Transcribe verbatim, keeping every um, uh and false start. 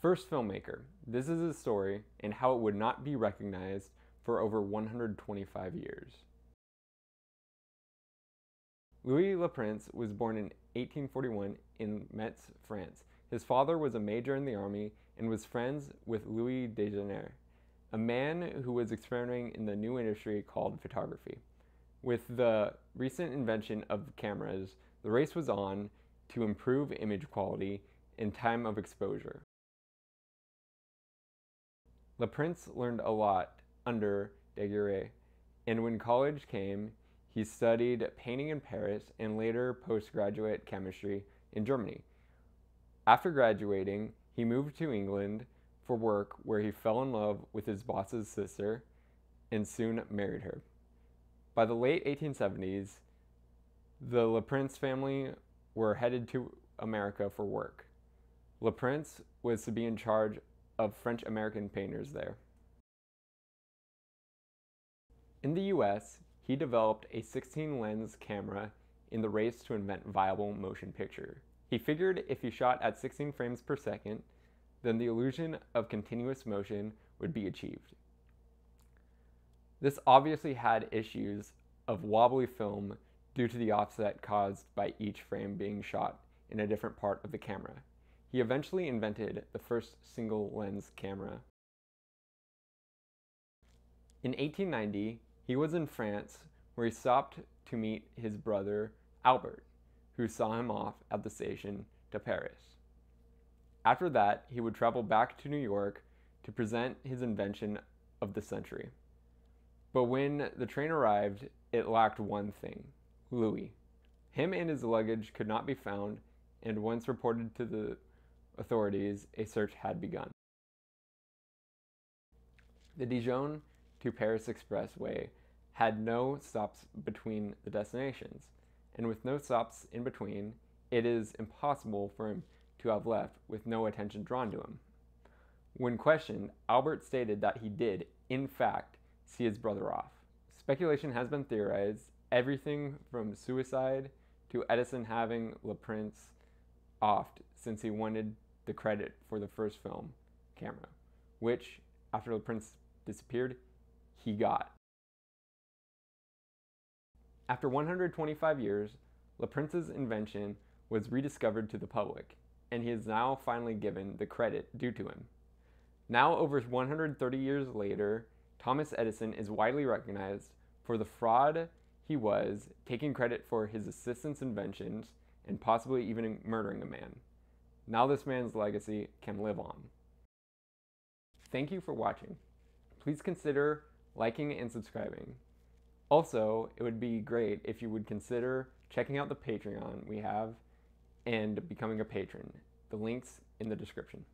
First filmmaker. This is his story and how it would not be recognized for over one hundred twenty-five years. Louis Le Prince was born in eighteen forty-one in Metz, France. His father was a major in the army and was friends with Louis Daguerre, a man who was experimenting in the new industry called photography. With the recent invention of cameras, the race was on to improve image quality and time of exposure. Le Prince learned a lot under Daguerre, and when college came, he studied painting in Paris and later postgraduate chemistry in Germany. After graduating, he moved to England for work, where he fell in love with his boss's sister and soon married her. By the late eighteen seventies, the Le Prince family were headed to America for work. Le Prince was to be in charge of French-American painters there. In the U S, he developed a sixteen lens camera in the race to invent viable motion picture. He figured if he shot at sixteen frames per second, then the illusion of continuous motion would be achieved. This obviously had issues of wobbly film due to the offset caused by each frame being shot in a different part of the camera. He eventually invented the first single lens camera. In eighteen ninety, he was in France, where he stopped to meet his brother, Albert, who saw him off at the station to Paris. After that, he would travel back to New York to present his invention of the century. But when the train arrived, it lacked one thing: Louis. Him and his luggage could not be found, and once reported to the authorities, a search had begun. The Dijon to Paris expressway had no stops between the destinations, and with no stops in between, it is impossible for him to have left with no attention drawn to him. When questioned, Albert stated that he did, in fact, see his brother off. Speculation has been theorized, everything from suicide to Edison having Le Prince offed since he wanted the credit for the first film camera, which, after Le Prince disappeared, he got. After one hundred twenty-five years, Le Prince's invention was rediscovered to the public, and he is now finally given the credit due to him. Now, over one hundred thirty years later, Thomas Edison is widely recognized for the fraud he was, taking credit for his assistant's inventions and possibly even murdering a man. Now this man's legacy can live on. Thank you for watching. Please consider liking and subscribing. Also, it would be great if you would consider checking out the Patreon we have and becoming a patron. The link's in the description.